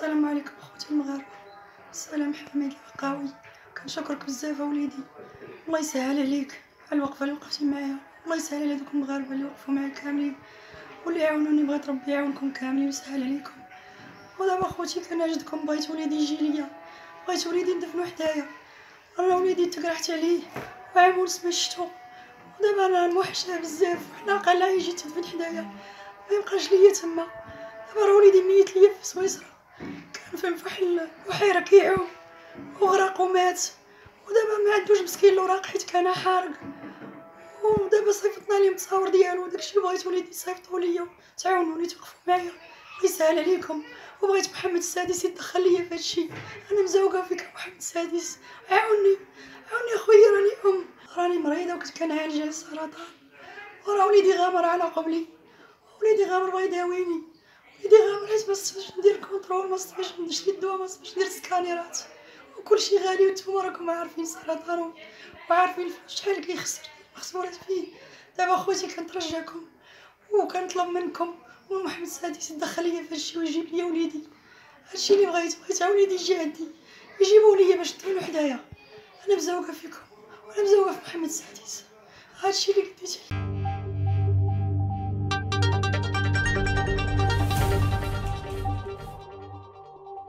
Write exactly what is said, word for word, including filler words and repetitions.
السلام عليكم اخوتي المغاربه. السلام حميد العقاوي، كنشكرك بزاف اوليدي، الله يسهل عليك على الوقفه اللي وقفتي معايا، الله يسهل على دوك المغاربه اللي وقفوا معايا كاملين واللي عاونوني، بغيت ربي يعاونكم كاملين ويسهل عليكم. ودابا اخوتي كناجدكم، بغيت وليدي يجي ليا، بغيت وليدي ندفنو حدايا، راه وليدي تكرهت عليه وعامل سما شتو، ودابا راه موحشه بزاف، حنا قال يجي تدفن حدايا ما يبقاش ليا تما. دابا راه وليدي ميت ليا في سويسرا، كان فين فواحد البحيره كيعوم وغرق ومات، ودابا ما عندوش مسكين الوراق حيت كان حارق، ودابا صيفطنا ليه التصاور ديالو وداكشي اللي بغيت وليدي صيفطوا ليا تعاونوني توقفوا معايا يسهل عليكم. وبغيت محمد السادس يتدخل ليا في هادشي، انا مزوقه فيك محمد السادس، عاوني عاوني اخويا، راني ام راني مريضه وكنت كنعالج السرطان، وراه وليدي غامر على قبلي، وليدي غامر بغا يداويني، وليدي غامر حيت مصطفاش ندير كونترول، مصطفاش نشري الدواء، مصطفاش ندير سكانيرات، وكلشي غالي، وانتوما راكم عارفين السرطان وعارفين شحال كيخسر مخسورات فيه. دابا خوتي كنترجاكم وكنطلب منكم ومحمد السادس يتدخل ليا في هادشي ويجيب ليا وليدي، هادشي اللي بغيت بغيت وليدي يجي عندي يجيبوه ليا باش ندفنو حدايا، انا مزوقه فيكم وانا مزوقه في محمد السادس، هادشي اللي قديت عليه.